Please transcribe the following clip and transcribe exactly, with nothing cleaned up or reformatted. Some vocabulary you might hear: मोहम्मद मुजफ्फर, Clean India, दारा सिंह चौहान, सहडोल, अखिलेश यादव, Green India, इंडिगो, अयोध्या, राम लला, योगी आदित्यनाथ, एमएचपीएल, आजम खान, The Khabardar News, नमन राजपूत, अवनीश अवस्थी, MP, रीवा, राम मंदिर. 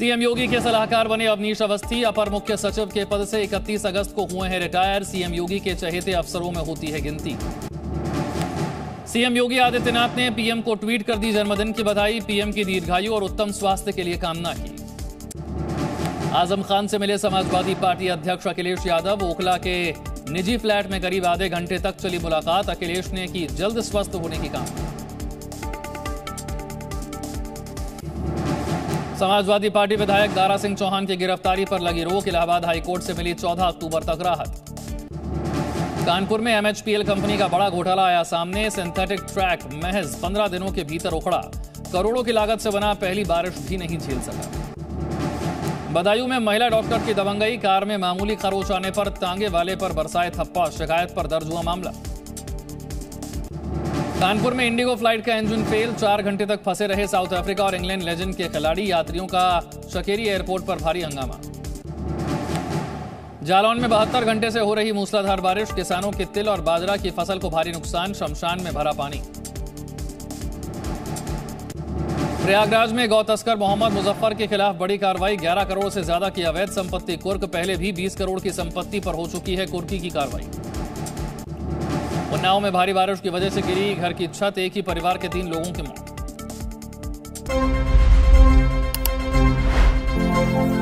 CM योगी के सलाहकार बने अवनीश अवस्थी, अपर मुख्य सचिव के पद से इकतीस अगस्त को हुए हैं रिटायर। सीएम योगी के चहेते अफसरों में होती है गिनती। सीएम योगी आदित्यनाथ ने पीएम को ट्वीट कर दी जन्मदिन की बधाई, पीएम की दीर्घायु और उत्तम स्वास्थ्य के लिए कामना की। आजम खान से मिले समाजवादी पार्टी अध्यक्ष अखिलेश यादव, ओखला के निजी फ्लैट में करीब आधे घंटे तक चली मुलाकात, अखिलेश ने की जल्द स्वस्थ होने की कामना। समाजवादी पार्टी विधायक दारा सिंह चौहान की गिरफ्तारी पर लगी रोक, इलाहाबाद हाईकोर्ट से मिली चौदह अक्टूबर तक राहत। कानपुर में एमएचपीएल कंपनी का बड़ा घोटाला आया सामने, सिंथेटिक ट्रैक महज पंद्रह दिनों के भीतर उखड़ा, करोड़ों की लागत से बना पहली बारिश भी नहीं झेल सका। बदायूं में महिला डॉक्टर की दबंगई, कार में मामूली खरोच आने पर तांगे वाले पर बरसाए थप्पा, शिकायत पर दर्ज हुआ मामला। कानपुर में इंडिगो फ्लाइट का इंजन फेल, चार घंटे तक फंसे रहे साउथ अफ्रीका और इंग्लैंड लेजेंड के खिलाड़ी, यात्रियों का शकेरी एयरपोर्ट पर भारी हंगामा। जालौन में बहत्तर घंटे से हो रही मूसलाधार बारिश, किसानों के तिल और बाजरा की फसल को भारी नुकसान, शमशान में भरा पानी। प्रयागराज में गौ तस्कर मोहम्मद मुजफ्फर के खिलाफ बड़ी कार्रवाई, ग्यारह करोड़ से ज्यादा की अवैध संपत्ति कुर्क, पहले भी बीस करोड़ की संपत्ति पर हो चुकी है कुर्की की कार्रवाई। उन्नाव में भारी बारिश की वजह से गिरी घर की छत, एक ही परिवार के तीन लोगों की मौत।